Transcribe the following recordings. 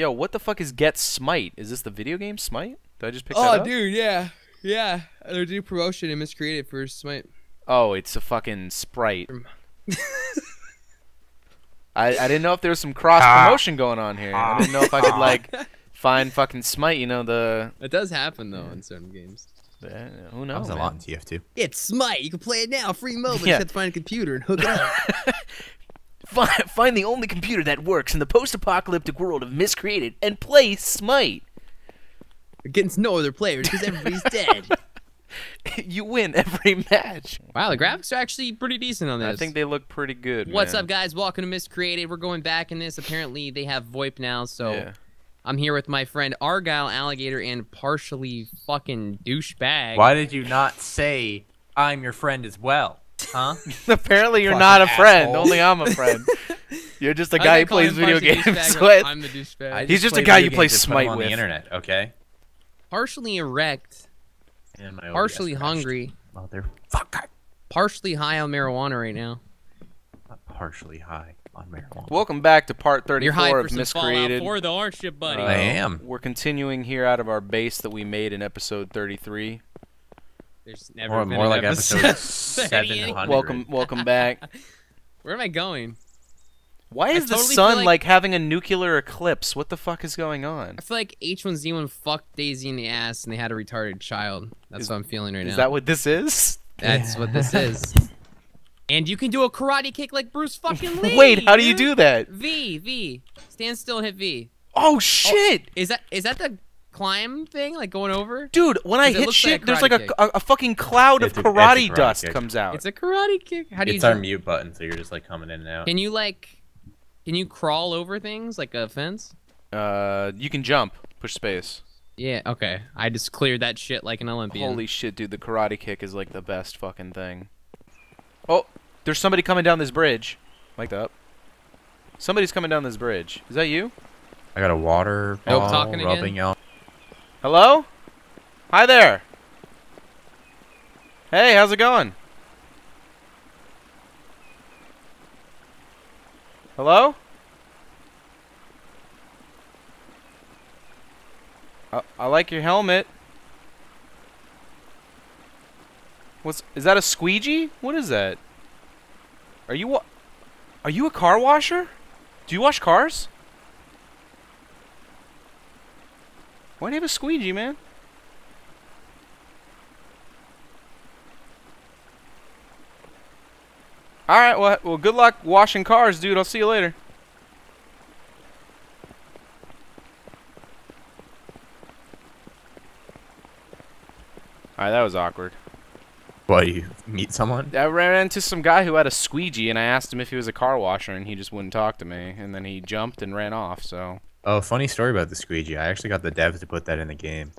Yo, what the fuck is Get Smite? Is this the video game Smite? Did I just pick that up? Oh, dude, yeah. Yeah. Their new promotion and miscreated for Smite. Oh, it's a fucking Sprite. I didn't know if there was some cross-promotion going on here. I didn't know if I could, like, find fucking Smite, you know, the... It does happen, though, in certain games. Yeah, who knows, man? A lot in TF2. It's Smite. You can play it now. Free mobile. Yeah. You just have to find a computer and hook it up. Find the only computer that works in the post-apocalyptic world of Miscreated and play Smite. Against no other players because everybody's dead. You win every match. Wow, the graphics are actually pretty decent on this. I think they look pretty good. What's up, guys? Welcome to Miscreated. We're going back in this. Apparently, they have VoIP now, so yeah. I'm here with my friend Argyle Alligator and Partially Fucking Douchebag. Why did you not say I'm your friend as well? Huh? Apparently you're not a friend. Only I'm a friend. You're just a guy who plays video games with. I'm the douchebag. He's just a guy you play Smite with. On the internet, okay? Partially erect. And my partially hungry. Motherfucker. Partially high on marijuana right now. Not partially high on marijuana. Welcome back to part 34 of Miscreated. You're high for some Fallout 4 though, aren't you, buddy? I am. We're continuing here out of our base that we made in episode 33. There's never been more like episode 700. Welcome back. Where am I going? Why is the sun like having a nuclear eclipse? What the fuck is going on? I feel like H1Z1 fucked Daisy in the ass and they had a retarded child. That's what I'm feeling right now. Is that what this is? That's what this is. And you can do a karate kick like Bruce fucking Lee. Wait, how do you do that? V. Stand still and hit V. Oh shit! Oh, is that the climb thing, like going over? Dude, when I hit shit, there's like a fucking cloud of karate dust comes out. It's a karate kick. How do you do it? It's our mute button, so you're just like coming in and out. Can you like, can you crawl over things like a fence? You can jump, push space. Yeah, okay. I just cleared that shit like an Olympian. Holy shit, dude, the karate kick is like the best fucking thing. Oh, there's somebody coming down this bridge. Like that. Somebody's coming down this bridge. Is that you? I got a water bottle rubbing out. Hello? Hi there. Hey, how's it going? Hello? I like your helmet. Is that a squeegee? What is that? Are you a car washer? Do you wash cars? Why do you have a squeegee, man? Alright, well, good luck washing cars, dude. I'll see you later. Alright, that was awkward. Why, you meet someone? I ran into some guy who had a squeegee, and I asked him if he was a car washer, and he just wouldn't talk to me. And then he jumped and ran off, so... Oh, funny story about the squeegee. I actually got the devs to put that in the game.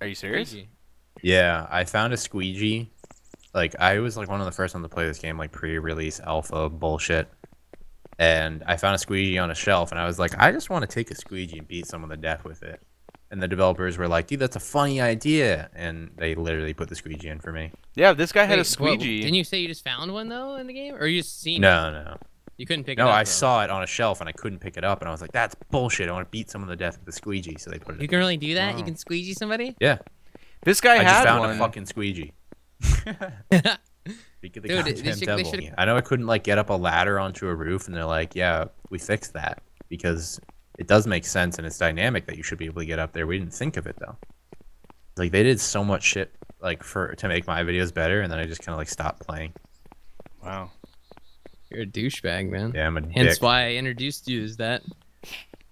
Are you serious? Squeegee. Yeah, I found a squeegee. Like, I was like one of the first ones to play this game, like pre-release alpha bullshit. And I found a squeegee on a shelf, and I was like, I just want to take a squeegee and beat someone to death with it. And the developers were like, dude, that's a funny idea. And they literally put the squeegee in for me. Yeah, this guy had a squeegee. Didn't you say you just found one, though, in the game? Or you just seen it? No, no. You couldn't pick it up. No, I saw it on a shelf and I couldn't pick it up, and I was like, "That's bullshit! I want to beat someone to death with a squeegee." So they put it. You can really do that? Oh. You can squeegee somebody? Yeah. This guy I just found one. A fucking squeegee. Dude, I know I couldn't like get up a ladder onto a roof, and they're like, "Yeah, we fixed that because it does make sense and it's dynamic that you should be able to get up there." We didn't think of it though. Like they did so much shit like to make my videos better, and then I just kind of like stopped playing. Wow. You're a douchebag, man. Yeah, I'm a dick. Hence why I introduced you as that.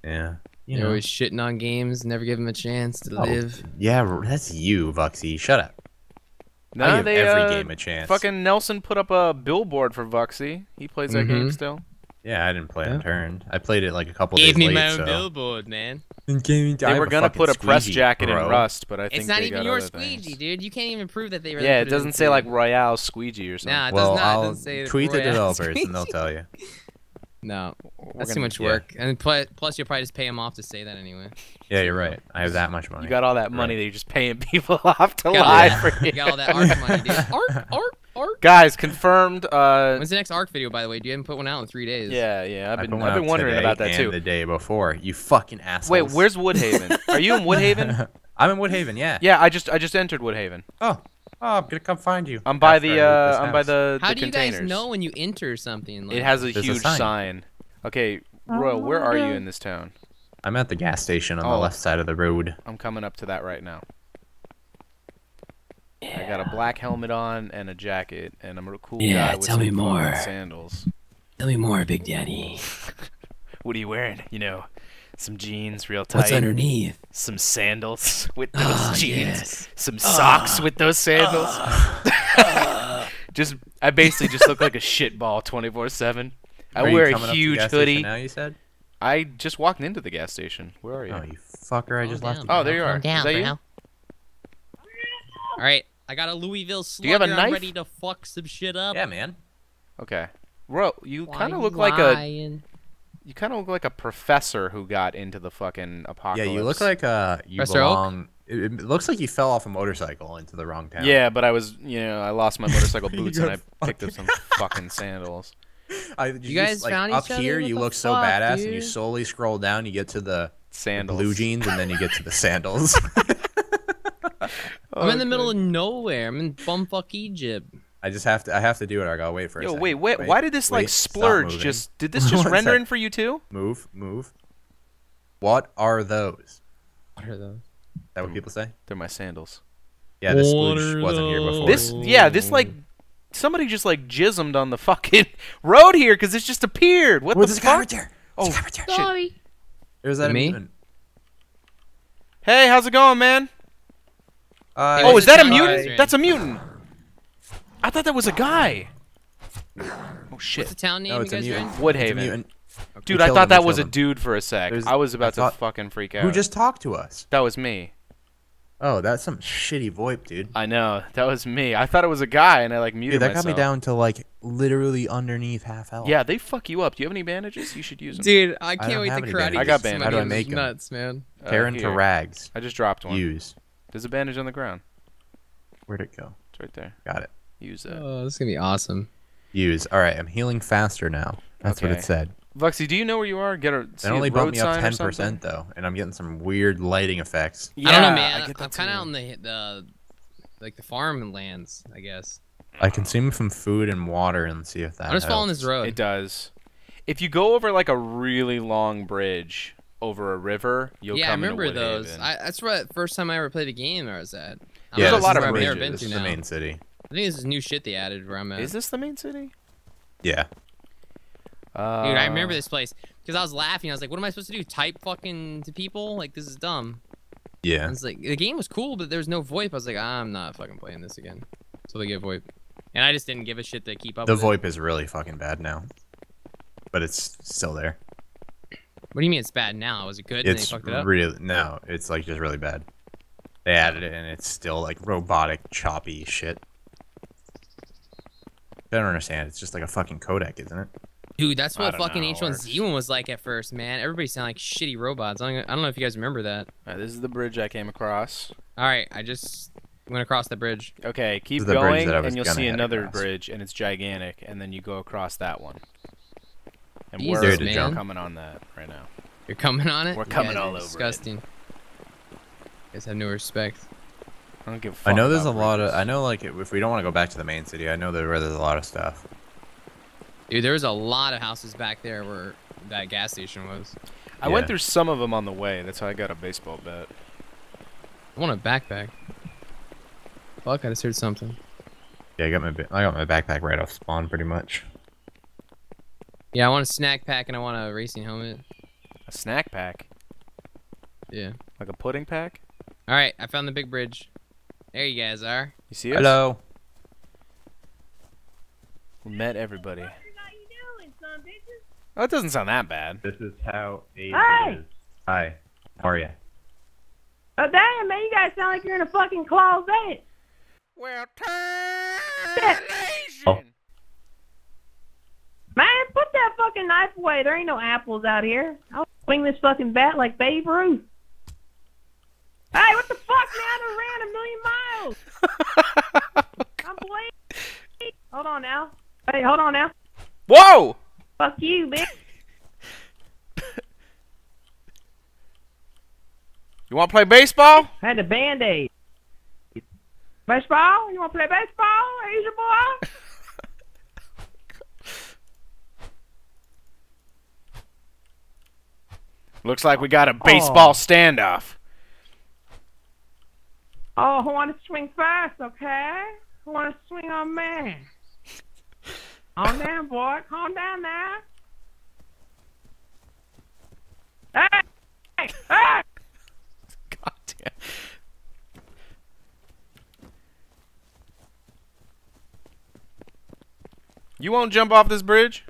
Yeah. You're always shitting on games, never give them a chance to live. Yeah, that's you, Vuxy. Shut up. Now I give every game a chance. Fucking Nelson put up a billboard for Vuxy. He plays that game still. Yeah, I didn't play it turned. I played it like a couple days late, my own billboard, man. They were going to put a press jacket in Rust, but I think it's not even your squeegee, dude. You can't even prove that they were. Yeah, it doesn't say like Royale squeegee or something. Nah, it does not. Well, I'll tweet the developers and they'll tell you. No, that's too much work. And plus, you'll probably just pay them off to say that anyway. Yeah, you're right. I have that much money. You got all that money that you're just paying people off to lie for you. You got all that art money, dude. Art, art, art. Guys, confirmed. When's the next ARC video, by the way? Do you haven't put one out in 3 days? Yeah, yeah. I've been wondering about that, too. The day before. You fucking assholes. Wait, where's Woodhaven? Are you in Woodhaven? I'm in Woodhaven, yeah. Yeah, I just entered Woodhaven. Oh. Oh, I'm gonna come find you. I'm by the How do you guys know when you enter something? Like, it has a huge sign. Okay, Royal, where are you in this town? I'm at the gas station on the left side of the road. I'm coming up to that right now. Yeah. I got a black helmet on and a jacket, and I'm a cool guy with some sandals. Tell me more, Big Daddy. What are you wearing? You know, some jeans, real tight. What's underneath? Some sandals with those jeans. Yes. Some socks with those sandals. I basically just look like a shitball 24/7. I wear a huge hoodie. Now you said. I just walked into the gas station. Where are you? Oh, you fucker! I just left. Oh, there you are. Is that you? All right, I got a Louisville Slugger. Do you have a knife? I'm ready to fuck some shit up. Yeah, man. Okay, bro, you kind of look like a. You kind of look like a professor who got into the fucking apocalypse. Yeah, you look like you belong. It looks like you fell off a motorcycle into the wrong town. Yeah, but I was, you know, I lost my motorcycle boots and I picked up some fucking sandals. You guys just, found like, each up other? Here, you look so badass, dude. And you slowly scroll down, you get to the sandals, blue jeans, and then you get to the sandals. I'm in the middle of nowhere. I'm in bumfuck Egypt. I have to do it. I gotta wait for a second. Wait, why did this splurge? Did this just render in for you too? Move. What are those? What are those? Is that what people say? They're my sandals. Yeah, this splurge wasn't here before. Somebody just jizzed on the fucking road here because it just appeared. What the fuck? Right there. Oh, sorry. Is that me? Hey, how's it going, man? Oh, is that a mutant? That's a mutant. I thought that was a guy. Oh shit! What's the town name? No, it's a mutant. Woodhaven. Dude, I thought that was a dude for a sec. I was about to fucking freak out. Who just talked to us? That was me. Oh, that's some shitty VoIP, dude. I know. That was me. I thought it was a guy, and I muted myself. Dude, that got me down to literally underneath half health. Yeah, they fuck you up. Do you have any bandages? You should use them. Dude, I can't wait to karate. I got bandages. How do I make them? Nuts, man. Tear into rags. I just dropped one. Use. There's a bandage on the ground. Where'd it go? It's right there. Got it. Use that. Oh, this is gonna be awesome. Use. All right, I'm healing faster now. That's what it said. Vuxy, do you know where you are? That only bumped me up 10% though, and I'm getting some weird lighting effects. Yeah, I don't know, man. I'm kind of on the farmlands, I guess. I consume some food and water and see if that. I'm just following this road. It does. If you go over a really long bridge over a river, you'll come into Woodhaven. Yeah, I remember those. That's where the first time I ever played a game I was at. Yeah, there's a lot of bridges. This is the main city. I think this is new shit they added where I'm at. Is this the main city? Yeah. Dude, I remember this place. Because I was laughing. I was like, what am I supposed to do? Type fucking to people? Like, this is dumb. Yeah. And it's like, the game was cool, but there was no VoIP. I was like, I'm not fucking playing this again. So they get VoIP. And I just didn't give a shit to keep up with it. The VoIP is really fucking bad now. But it's still there. What do you mean it's bad now? Was it good and they fucked it up? No, it's just really bad. They added it and it's still robotic, choppy shit. I don't understand. It's just a fucking codec, isn't it? Dude, that's what fucking H1Z1 was like at first, man. Everybody sounded like shitty robots. I don't know if you guys remember that. All right, this is the bridge I came across. All right, I just went across the bridge. Okay, keep going, and you'll see another bridge, and it's gigantic, and then you go across that one. And we're coming on that right now. You're coming on it? We're coming all over disgusting. It. Disgusting. Guys have no respect. I don't give a fuck. I know there's a lot of. I know if we don't want to go back to the main city, I know there's a lot of stuff. Dude, there was a lot of houses back there where that gas station was. I went through some of them on the way. That's how I got a baseball bat. I want a backpack. Fuck! I just heard something. Yeah, I got my backpack right off spawn pretty much. Yeah, I want a snack pack and I want a racing helmet. A snack pack. Yeah. Like a pudding pack. All right, I found the big bridge. There you guys are. You see us? Hello. We met everybody. Oh, it doesn't sound that bad. This is how it is. Hi. How are you? Oh, damn, man. You guys sound like you're in a fucking closet. Well, man, put that fucking knife away. There ain't no apples out here. I'll swing this fucking bat like Babe Ruth. Hey, what the fuck, man? I ran 1,000,000 miles. I'm bleeding. Hold on now. Hey, hold on now. Whoa! Fuck you, bitch. You want to play baseball? I had a band-aid. Baseball? You want to play baseball? Here's your boy. Looks like we got a baseball standoff. Oh, who wants to swing first, okay? Who wants to swing on me? Calm down, boy. Calm down now. Hey! Hey! Hey! God damn. You won't jump off this bridge?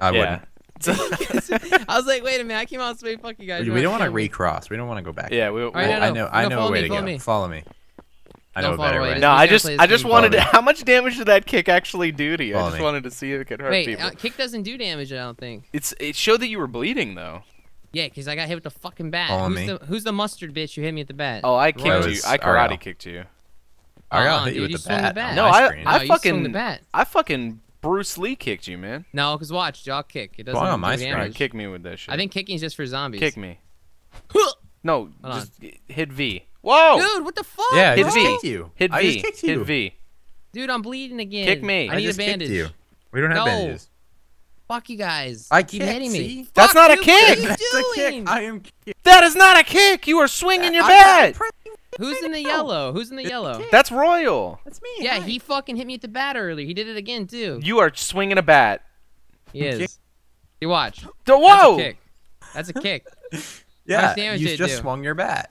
I wouldn't. I was like, wait a minute! I came out this way. Fuck you guys. We don't want to recross. We don't want to go back. Yeah, we. I know a way to go. Follow me. I know a better way. No, I just wanted to. How much damage did that kick actually do to you? I just wanted to see if it could hurt people. Kick doesn't do damage. I don't think. It showed that you were bleeding though. Yeah, because I got hit with the fucking bat. Who's the mustard bitch who hit me at the bat? Oh, I kicked you. I karate kicked you. I got hit you with the bat. No, I fucking. I fucking. Bruce Lee kicked you, man. No, because watch, I'll kick. It doesn't do damage. Right, kick me with that shit. I think kicking's just for zombies. Kick me. No, just hit V. Whoa! Dude, what the fuck? Yeah, hit V. Hit V. Dude, I'm bleeding again. Kick me. I need a bandage. You. We don't have bandages. Fuck you guys. I keep hitting me. That's not a kick. That's a kick. I am kicked. That is not a kick. You are swinging your bat. Who's in the yellow? Who's in the yellow? That's Royal. That's me. Yeah, he fucking hit me at the bat earlier. He did it again, too. You are swinging a bat. He is. You watch. Whoa! That's a kick. Yeah, you just swung your bat.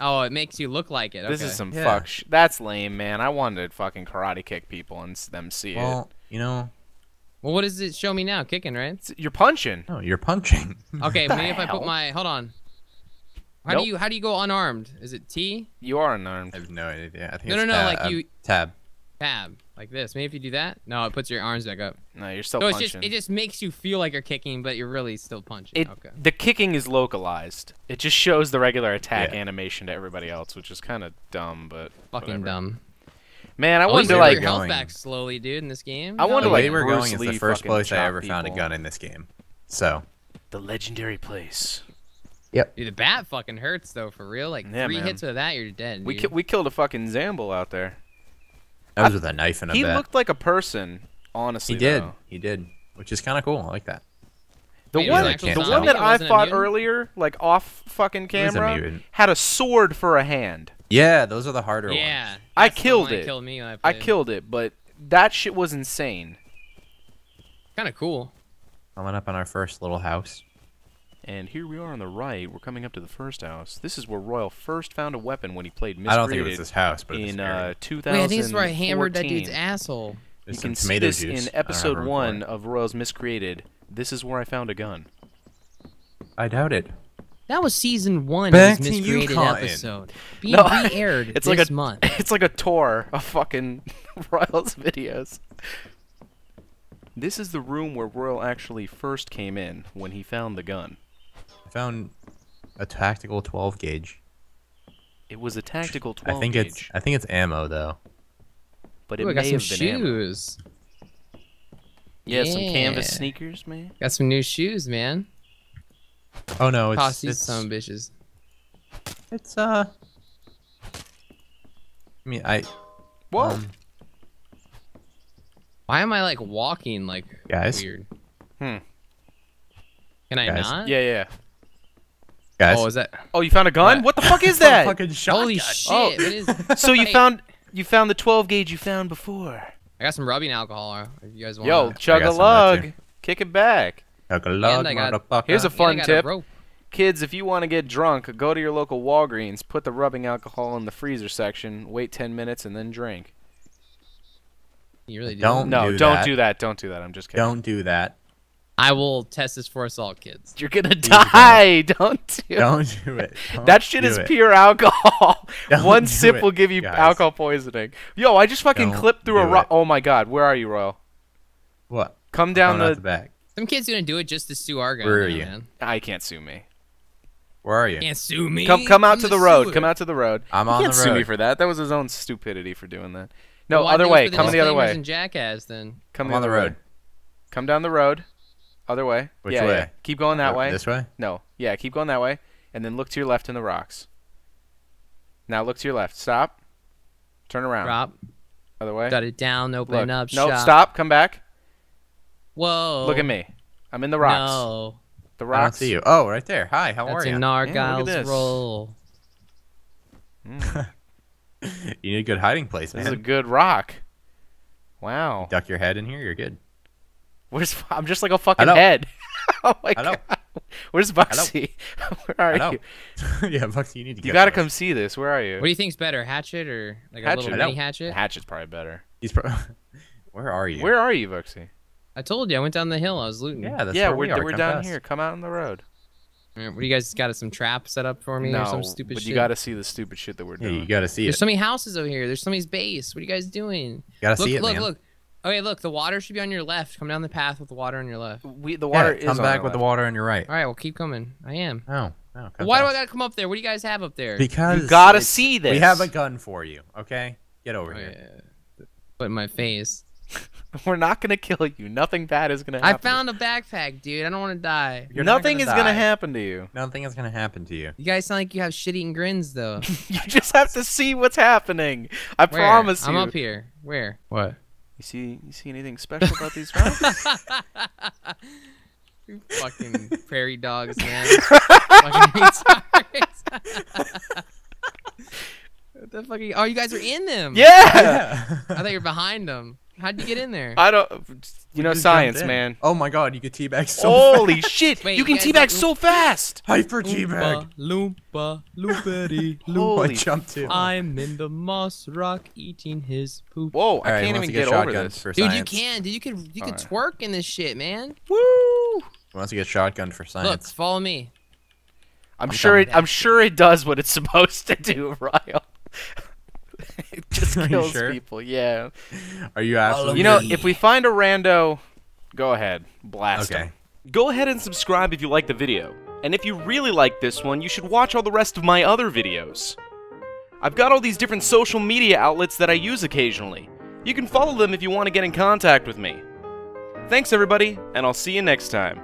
Oh, it makes you look like it. Okay. This is some fuck shit. That's lame, man. I wanted to fucking karate kick people and them see it. Well, you know... Well, what does it show me now? Kicking, right? You're punching. No, you're punching. Okay, maybe if I put my... Hold on. How do you go unarmed? Is it T? You are unarmed. I have no idea. I think it's tab. Like you tab like this. Maybe if you do that, no, it puts your arms back up. No, you're still punching. It just makes you feel like you're kicking, but you're really still punching. The kicking is localized. It just shows the regular attack animation to everybody else, which is kind of dumb, but fucking dumb. Man, I wanted to like your health back slowly, dude, in this game. I wanted like we're going is the first place I ever found a gun in this game. So the legendary place. Yep. Dude, the bat fucking hurts though, for real. Like three hits with that, you're dead. Dude. We killed a fucking Zamble out there. That was with a knife and a bat. He looked like a person, honestly. He did. Though. He did, which is kind of cool. I like that. The one that I fought earlier, like off fucking camera, had a sword for a hand. Yeah, those are the harder ones. I killed it. Killed me when I played. I killed it, but that shit was insane. Kind of cool. I went up on our first little house. And here we are on the right. We're coming up to the first house. This is where Royal first found a weapon when he played Miscreated. I don't think it was this house, but in 2014. Wait, I think this is where I hammered that dude's asshole. You can see this in episode 1 of Royal's Miscreated. This is where I found a gun. I doubt it. That was season 1 of his Miscreated episode. Being re-aired this month. It's like a tour of fucking Royal's videos. This is the room where Royal actually first came in when he found the gun. Found a tactical 12 gauge. It was a tactical 12 gauge. I think it's ammo though. But it may have been shoes. Ammo. Yeah, some canvas sneakers, man. Got some new shoes, man. Oh no, it's some bitches. It's I mean, what? Why am I like walking like weird? Can I not? Yeah. Guys. Oh, is that? Oh, you found a gun? What the fuck is that? Fucking shotgun. Holy shit! Oh. It is... So you found the 12 gauge you found before. I got some rubbing alcohol. If you guys want. Yo, chug a lug, kick it back. Chug a lug, motherfucker. Here's a fun tip, kids. If you want to get drunk, go to your local Walgreens, put the rubbing alcohol in the freezer section, wait 10 minutes, and then drink. You really do? Don't do that. Don't do that. I'm just kidding. Don't do that. I will test this for us all, kids. You're gonna die. Don't do it. That shit is pure alcohol. One sip will give you alcohol poisoning. Yo, I just fucking clipped through a rock. Oh my god, where are you, Royal? What? Come down the back. Some kid's gonna do it just to sue our guy. Where are you? Man. I can't sue me. Where are you? Can't sue me. Come out to the road. Come out to the road. I'm on the road. Can't sue me for that. That was his own stupidity for doing that. No, other way. Come the other way. And Jackass, then. Come on the road. Come down the road. Other way. Which way? Yeah. Keep going that way. This way? No. Yeah, keep going that way. And then look to your left in the rocks. Now look to your left. Stop. Turn around. Drop. Other way. Got it down. Open up. Nope. Shop. Stop. Come back. Whoa. Look at me. I'm in the rocks. No. The rocks. I don't see you. Oh, right there. Hi. How are you? That's a Nargile's roll. Mm. You need a good hiding place, man. This is a good rock. Wow. You duck your head in here. You're good. Where's? I'm just like a fucking head. Oh my god. Where's Bugsy? Where are you? Yeah, Bugsy, you need to get. You gotta come see this. Where are you? What do you think's better, hatchet or like a little mini hatchet? Hatchet's probably better. He's probably. Where are you? Where are you, Bugsy? I told you, I went down the hill. I was looting. Yeah, that's where we are. We're down here. Come out on the road. Right, what do you guys got? Some trap set up for me or some stupid shit? You gotta see the stupid shit that we're doing. Yeah, you gotta see it. There's so many houses over here. There's somebody's base. What are you guys doing? You gotta see it, man. Look. Okay, look, the water should be on your left. Come down the path with the water on your left. The water is on your left. Come back with the water on your right. All right, well, keep coming. I am. Oh, no. Why do I gotta come up there? What do you guys have up there? Because you gotta see this. We have a gun for you, okay? Get over here. Yeah. Put in my face. We're not gonna kill you. Nothing bad is gonna happen. I found a backpack, dude. I don't want to die. Nothing is gonna happen to you. Nothing is gonna happen to you. You guys sound like you have shit-eating grins, though. You just have to see what's happening. I promise you. I'm up here. Where? What? You see anything special about these rocks? Fucking prairie dogs, man. Fucking retards. What the fuck are you? Oh, you guys are in them. Yeah. I thought you were behind them. How'd you get in there? I don't. You know, science, man. Oh my god, you could teabag so fast. Holy shit! Wait, you can teabag so fast. Hyper teabag. Loompa, loopity, loompa. I jumped in. I'm in the moss rock eating his poop. Whoa! I can't even get over this, dude. You can, dude. You could twerk in this shit, man. Woo! Wants to get shotgun for science. Look, follow me. I'm sure it does what it's supposed to do, Ryle. It just kills people. Yeah. Are you absolutely? You know, if we find a rando, go ahead, blast him. Go ahead and subscribe if you like the video. And if you really like this one, you should watch all the rest of my other videos. I've got all these different social media outlets that I use occasionally. You can follow them if you want to get in contact with me. Thanks everybody, and I'll see you next time.